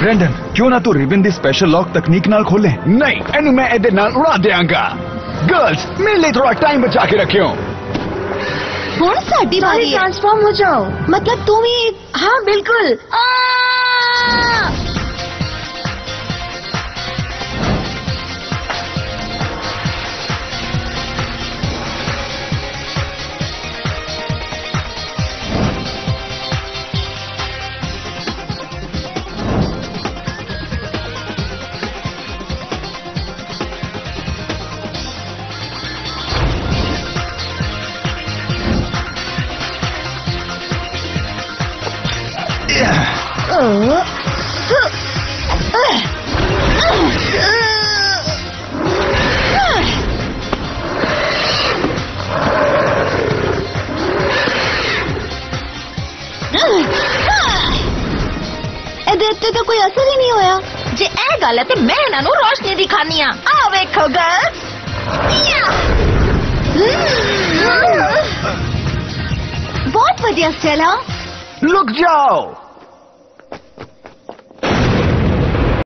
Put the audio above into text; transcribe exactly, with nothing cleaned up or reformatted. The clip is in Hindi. ब्रेंडन, क्यों ना तू रिबिन दी स्पेशल लॉक तकनीक नाल खोले? नहीं, एनु मैं एदे नाल उड़ा देंगा। गर्ल्स, मेरे लिए थोड़ा टाइम बचा के रखियो। कौन सा डिवाइस ट्रांसफॉर्म हो जाओ? मतलब तुम ही? हाँ बिल्कुल। बहुत बढ़िया चला। रुक जाओ।